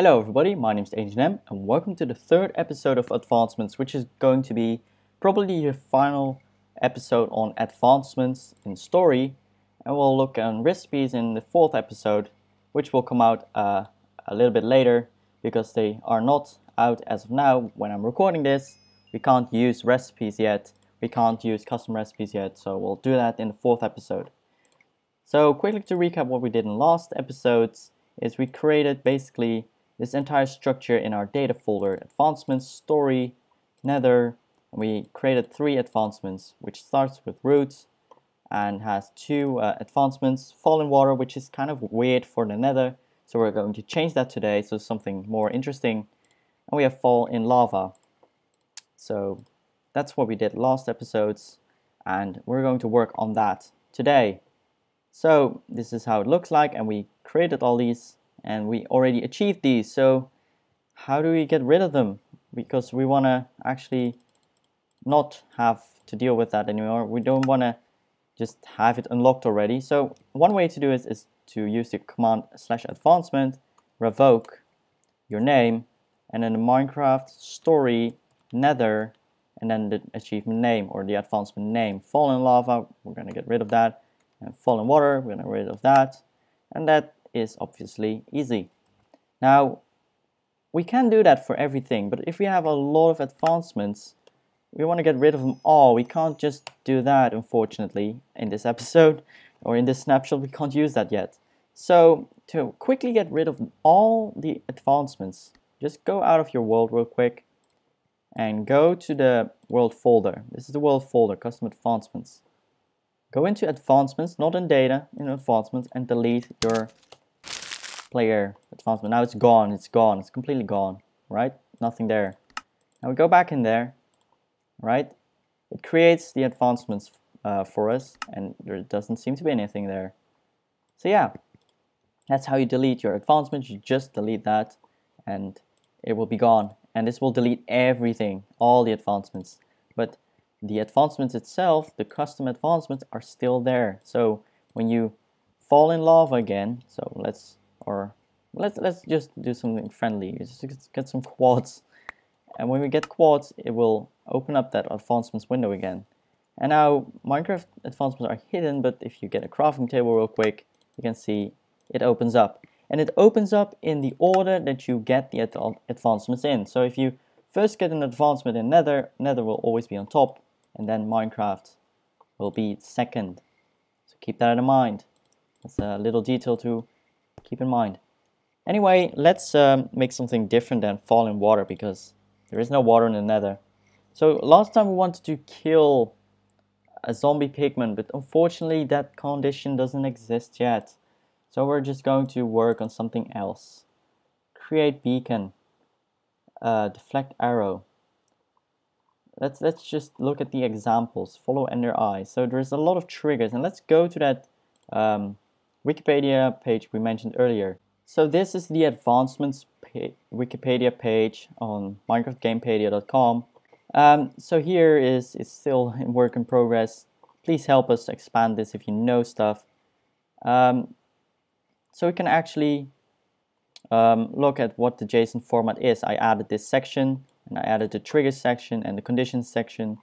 Hello everybody, my name is Agent M and welcome to the third episode of Advancements, which is going to be probably the final episode on advancements in story, and we'll look on recipes in the fourth episode, which will come out a little bit later because they are not out as of now when I'm recording this. We can't use recipes yet, we can't use custom recipes yet, so we'll do that in the fourth episode. So quickly to recap what we did in last episodes is we created basically this entire structure in our data folder: advancements, story, nether. We created 3 advancements, which starts with roots and has 2 advancements. Fallen water, which is kind of weird for the nether, so we're going to change that today, so something more interesting. And we have fall in lava. So that's what we did last episodes, and we're going to work on that today. So this is how it looks like, and we created all these. And we already achieved these, so how do we get rid of them? Because we want to actually not have to deal with that anymore. We don't want to just have it unlocked already. So one way to do it is to use the command /advancement, revoke your name, and then the Minecraft story nether, and then the achievement name or the advancement name. Fallen lava, we're going to get rid of that. And fallen water, we're going to get rid of that. And that is obviously easy. Now we can do that for everything, but if we have a lot of advancements, we want to get rid of them all. We can't just do that, unfortunately, in this episode or in this snapshot. We can't use that yet. So to quickly get rid of all the advancements, just go out of your world real quick and go to the world folder. This is the world folder, custom advancements. Go into advancements, not in data, in advancements, and delete your player advancement. Now it's gone, it's completely gone, right? Nothing there. Now we go back in there, right? It creates the advancements for us, and there doesn't seem to be anything there. So yeah, that's how you delete your advancements. You just delete that and it will be gone, and this will delete everything, all the advancements. But the advancements itself, the custom advancements, are still there. So when you fall in lava again, so let's just do something friendly. Just get some quartz, and when we get quartz, it will open up that advancements window again. And now Minecraft advancements are hidden, but if you get a crafting table real quick, you can see it opens up, and it opens up in the order that you get the advancements in. So if you first get an advancement in nether, nether will always be on top, and then Minecraft will be second. So keep that in mind. That's a little detail to keep in mind. Anyway, let's make something different than fallen water, because there is no water in the nether. So last time we wanted to kill a zombie pigman, but unfortunately that condition doesn't exist yet. So we're just going to work on something else. Create beacon. Deflect arrow. Let's just look at the examples. Follow Ender Eye. So there's a lot of triggers, and let's go to that Wikipedia page we mentioned earlier. So this is the advancements Wikipedia page on minecraftgamepedia.com. So here it's still in work in progress. Please help us expand this if you know stuff. So we can actually look at what the JSON format is. I added this section, and I added the trigger section and the conditions section.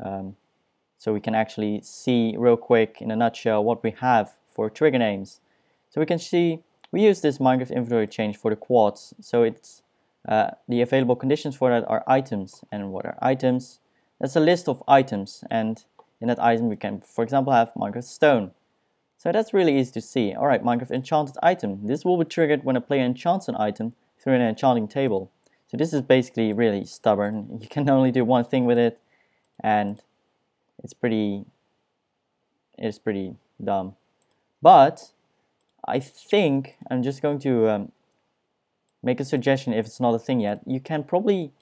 So we can actually see real quick in a nutshell what we have for trigger names. So we can see we use this Minecraft inventory change for the quads. So it's the available conditions for that are items. And what are items? That's a list of items, and in that item we can, for example, have Minecraft stone. So that's really easy to see. Alright, Minecraft enchanted item. This will be triggered when a player enchants an item through an enchanting table. So this is basically really stubborn. You can only do one thing with it, and it's pretty dumb. But I think I'm just going to make a suggestion. If it's not a thing yet, you can probably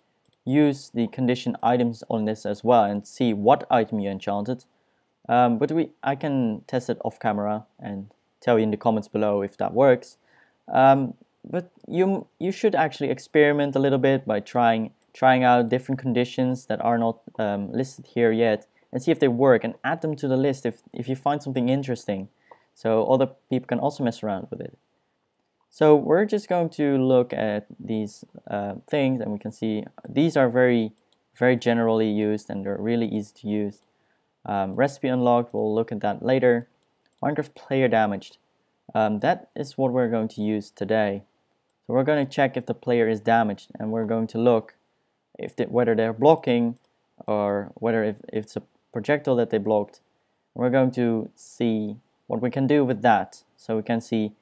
use the condition items on this as well and see what item you enchanted. I can test it off camera and tell you in the comments below if that works. But you should actually experiment a little bit by trying out different conditions that are not listed here yet, and see if they work, and add them to the list if you find something interesting, so other people can also mess around with it. So we're just going to look at these things, and we can see these are very generally used, and they're really easy to use. Recipe unlocked, we'll look at that later. Minecraft player damaged, that is what we're going to use today. So we're going to check if the player is damaged, and we're going to look if whether they're blocking, or whether if it's a projectile that they blocked. We're going to see what we can do with that. So we can see,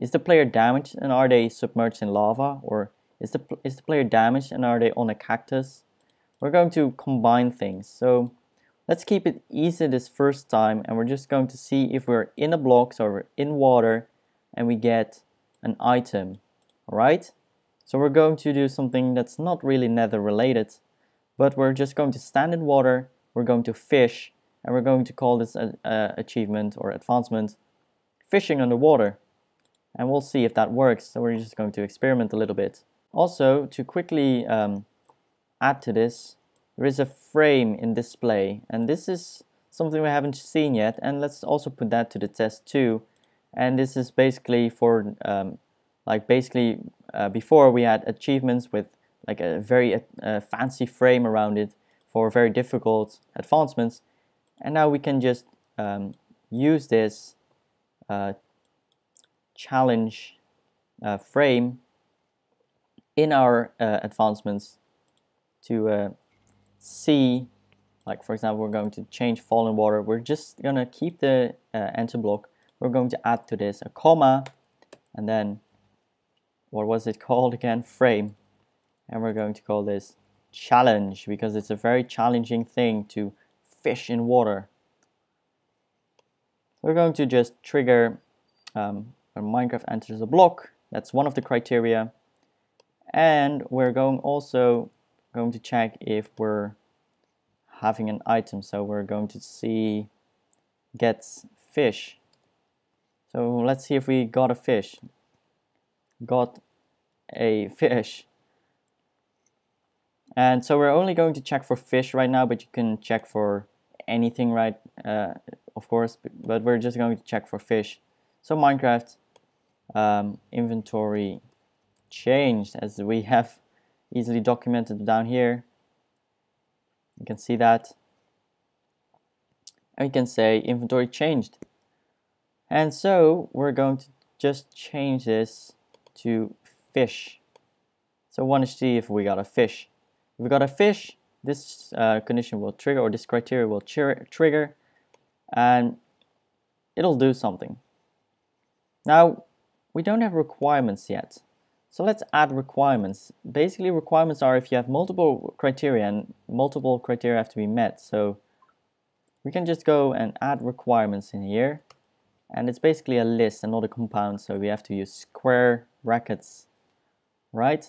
is the player damaged and are they submerged in lava, or is the player damaged and are they on a cactus? We're going to combine things. So let's keep it easy this first time, and we're just going to see if we're in a block, so we're in water, and we get an item. Alright, so we're going to do something that's not really nether related, but we're just going to stand in water, we're going to fish, and we're going to call this an achievement or advancement, fishing underwater. And we'll see if that works. So we're just going to experiment a little bit. Also, to quickly add to this, there is a frame in display, and this is something we haven't seen yet, and let's also put that to the test too. And this is basically for before we had achievements with like a very fancy frame around it for very difficult advancements, and now we can just use this challenge frame in our advancements to see, like for example, we're going to change fall in water. We're just gonna keep the enter block. We're going to add to this a comma, and then what was it called again? Frame, and we're going to call this challenge, because it's a very challenging thing to fish in water. We're going to just trigger when Minecraft enters a block. That's one of the criteria, and we're also going to check if we're having an item. So we're going to see gets fish. So let's see if we got a fish. Got a fish. And so we're only going to check for fish right now, but you can check for anything, right? Of course, but we're just going to check for fish. So Minecraft inventory changed, as we have easily documented down here. You can see that, and we can say inventory changed. And so we're going to just change this to fish. So we want to see if we got a fish. If we got a fish, this condition will trigger, or this criteria will trigger, and it'll do something. Now, we don't have requirements yet, so let's add requirements. Basically, requirements are if you have multiple criteria, and multiple criteria have to be met. So we can just go and add requirements in here, and it's basically a list and not a compound, so we have to use square brackets, right?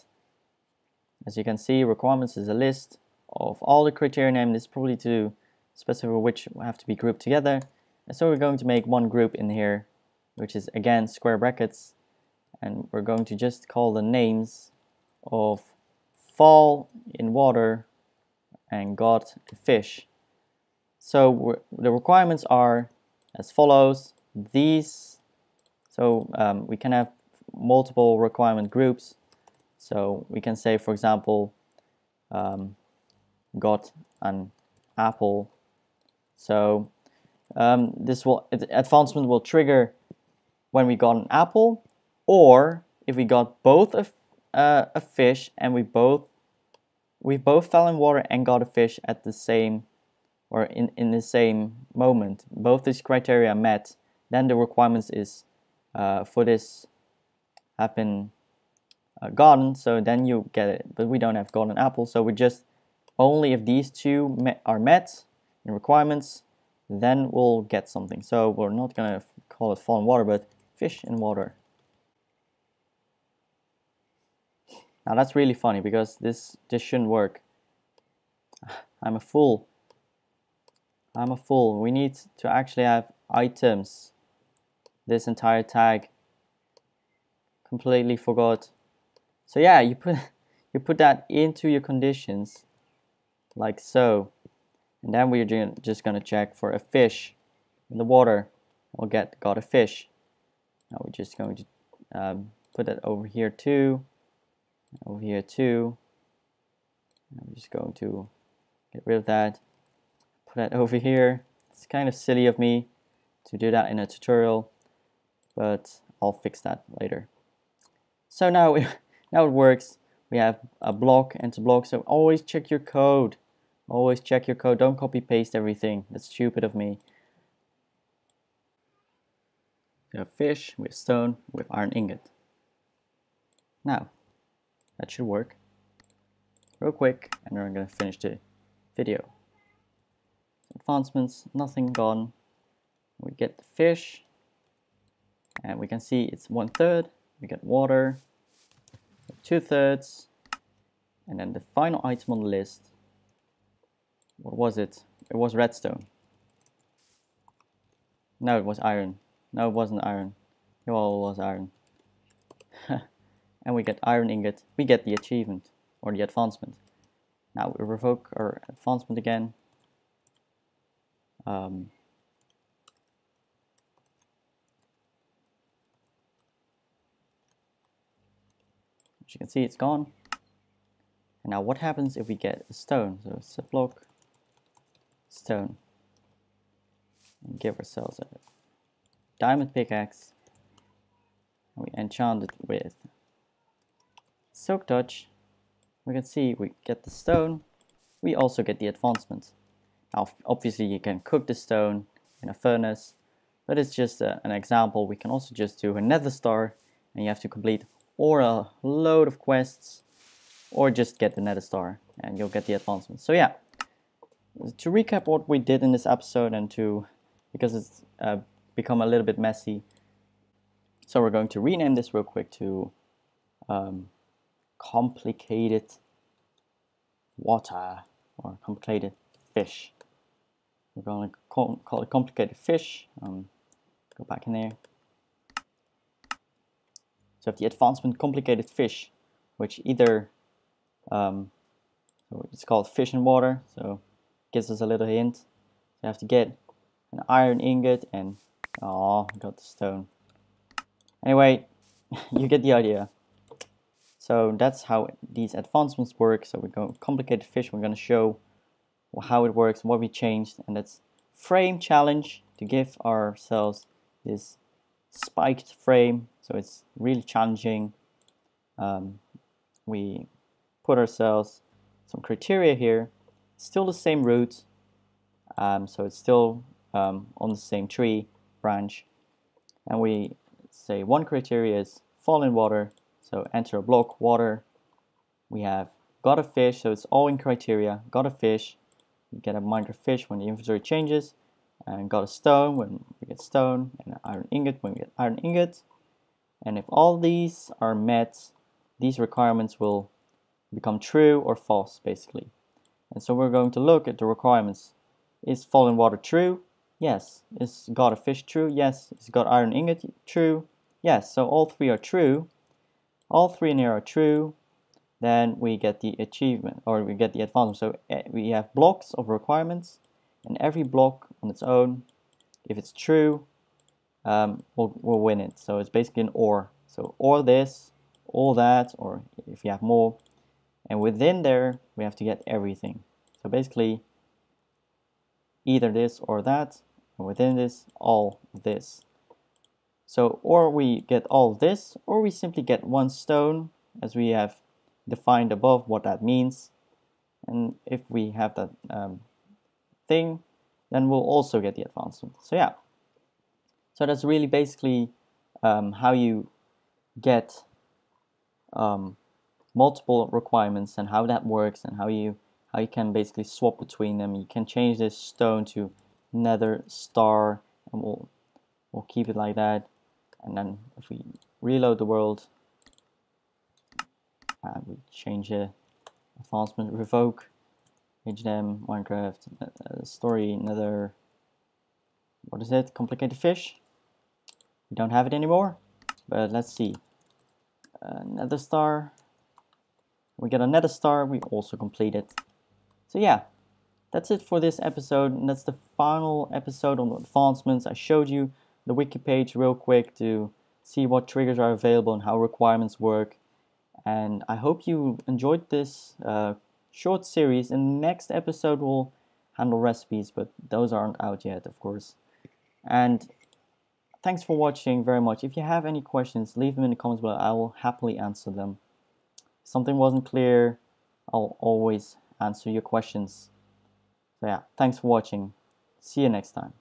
As you can see, requirements is a list of all the criteria named. It's probably to specify which have to be grouped together, and so we're going to make one group in here, which is again square brackets, and we're going to just call the names of fall in water and got a fish. So the requirements are as follows. These, so we can have multiple requirement groups, so we can say, for example, got an apple. So this will, advancement will trigger when we got an apple, or if we got both a fish, and we both fell in water and got a fish at the same, or in the same moment. Both these criteria met, then the requirements is for this have been gotten. So then you get it, but we don't have gotten apple, so we just only if these two are met in requirements, then we'll get something. So we're not gonna call it fall in water, but fish in water. Now that's really funny, because this shouldn't work. I'm a fool. I'm a fool. We need to actually have items. This entire tag, completely forgot. So yeah, you put that into your conditions, like so, and then we're just gonna check for a fish in the water. We'll get got a fish. Now we're just going to put that over here too, over here too. I'm just going to get rid of that, put that over here. It's kind of silly of me to do that in a tutorial, but I'll fix that later. So now it works. We have a block and a block, so always check your code. Always check your code. Don't copy paste everything. That's stupid of me. We have fish with stone with iron ingot. Now that should work real quick, and then I'm gonna finish the video. Advancements, nothing gone. We get the fish, and we can see it's 1/3. We get water, 2/3, and then the final item on the list. What was it? It was redstone. No, it was iron. No, it wasn't iron. It all was iron. And we get iron ingot. We get the achievement or the advancement. Now we revoke our advancement again. As you can see, it's gone. And now what happens if we get a stone? So it's a block, stone, and give ourselves a diamond pickaxe, and we enchant it with silk touch. We can see we get the stone, we also get the advancement. Now obviously you can cook the stone in a furnace, but it's just an example. We can also just do a nether star, and you have to complete or a load of quests, or just get the nether star and you'll get the advancement. So yeah, to recap what we did in this episode, and to, because it's become a little bit messy, so we're going to rename this real quick to complicated water or complicated fish. We're going to call it complicated fish. Go back in there. So we have the advancement complicated fish, which either so it's called fish and water, so gives us a little hint. You have to get an iron ingot and oh, we got the stone. Anyway, you get the idea. So that's how these advancements work. So we go complicated fish. We're gonna show how it works, what we changed, and that's frame challenge to give ourselves this spiked frame. So it's really challenging. We put ourselves some criteria here. Still the same root, so it's still on the same tree branch, and we say one criteria is fall in water, so enter a block water. We have got a fish, so it's all in criteria. Got a fish, you get a Minecraft fish when the inventory changes, and got a stone when we get stone, and an iron ingot when we get iron ingot. And if all these are met, these requirements will become true or false, basically. And so we're going to look at the requirements. Is fall in water true? Yes. Is got a fish true? Yes. Is got iron ingot true? Yes. So all three are true. All three in here are true. Then we get the achievement, or we get the advancement. So we have blocks of requirements, and every block on its own, if it's true, we'll win it. So it's basically an or. So or this, or that, or if you have more. And within there, we have to get everything. So basically, either this or that, and within this, all this. So or we get all this, or we simply get one stone, as we have defined above what that means. And if we have that thing, then we'll also get the advancement. So yeah, so that's really basically how you get multiple requirements, and how that works, and how you can basically swap between them. You can change this stone to nether star, and we'll keep it like that. And then if we reload the world, and we change the advancement, revoke, Agent M, Minecraft, story, nether, what is it? Complicated fish. We don't have it anymore, but let's see. Nether star. We get a nether star, we also complete it. So yeah, that's it for this episode, and that's the final episode on the advancements. I showed you the wiki page real quick to see what triggers are available and how requirements work. And I hope you enjoyed this short series. In the next episode we'll handle recipes, but those aren't out yet, of course. And thanks for watching very much. If you have any questions, leave them in the comments below. I will happily answer them. If something wasn't clear, I'll always answer your questions. So yeah, thanks for watching. See you next time.